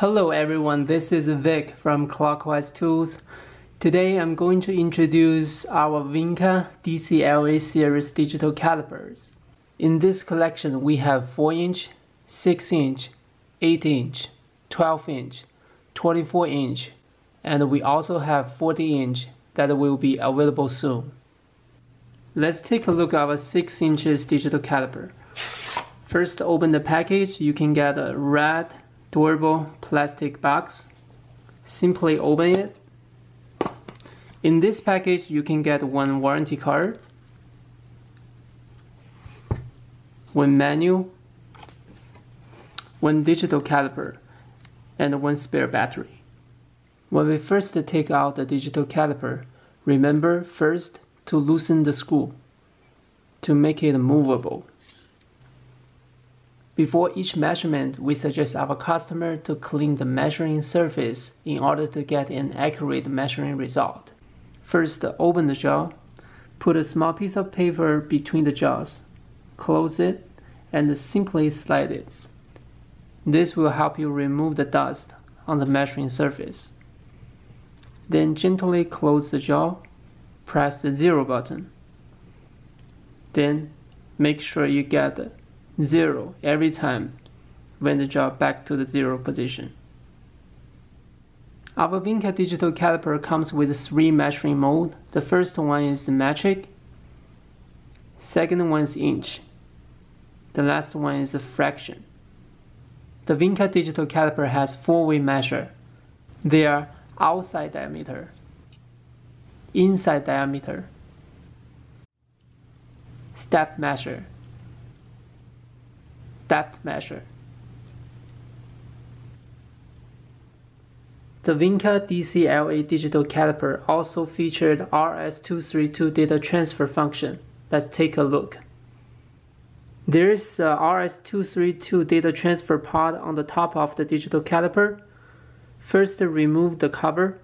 Hello everyone, this is Vic from Clockwise Tools. Today I'm going to introduce our Vinca DCLA series digital calipers. In this collection we have 4-inch, 6-inch, 8-inch, 12-inch, 24-inch, and we also have 40-inch that will be available soon. Let's take a look at our 6-inch digital caliper. First, open the package. You can get a red durable plastic box. Simply open it. In this package you can get one warranty card, one manual, one digital caliper, and one spare battery. When we first take out the digital caliper, remember first to loosen the screw to make it movable. Before each measurement, we suggest our customer to clean the measuring surface in order to get an accurate measuring result. First, open the jaw, put a small piece of paper between the jaws, close it, and simply slide it. This will help you remove the dust on the measuring surface. Then gently close the jaw, press the zero button. Then make sure you get the zero every time when the jaw back to the zero position. Our Vinca digital caliper comes with 3 measuring modes. The first one is metric, second one is inch, the last one is a fraction. The Vinca digital caliper has 4-way measure. They are outside diameter, inside diameter, step measure, depth measure. The Vinca DCLA digital caliper also featured RS232 data transfer function. Let's take a look. There is a RS232 data transfer pod on the top of the digital caliper. First, remove the cover.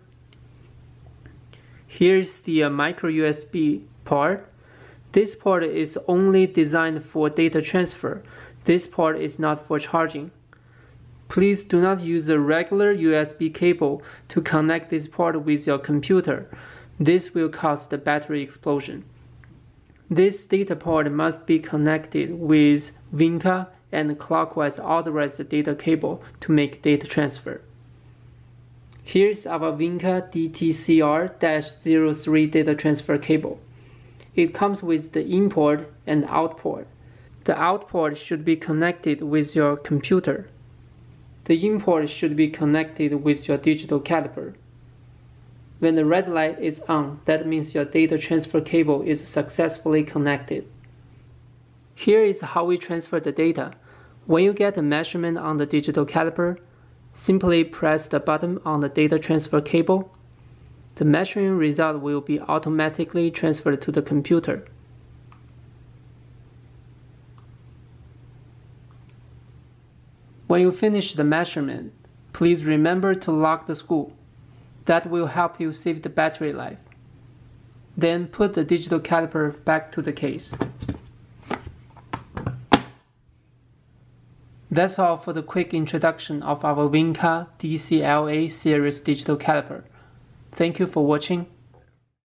Here's the micro USB port. This port is only designed for data transfer. This port is not for charging. Please do not use a regular USB cable to connect this port with your computer. This will cause the battery explosion. This data port must be connected with Vinca and Clockwise authorized data cable to make data transfer. Here's our Vinca DTCR-03 data transfer cable. It comes with the in port and out port. The out port should be connected with your computer. The in port should be connected with your digital caliper. When the red light is on, that means your data transfer cable is successfully connected. Here is how we transfer the data. When you get a measurement on the digital caliper, simply press the button on the data transfer cable. The measuring result will be automatically transferred to the computer. When you finish the measurement, please remember to lock the screw. That will help you save the battery life. Then put the digital caliper back to the case. That's all for the quick introduction of our Vinca DCLA series digital caliper. Thank you for watching.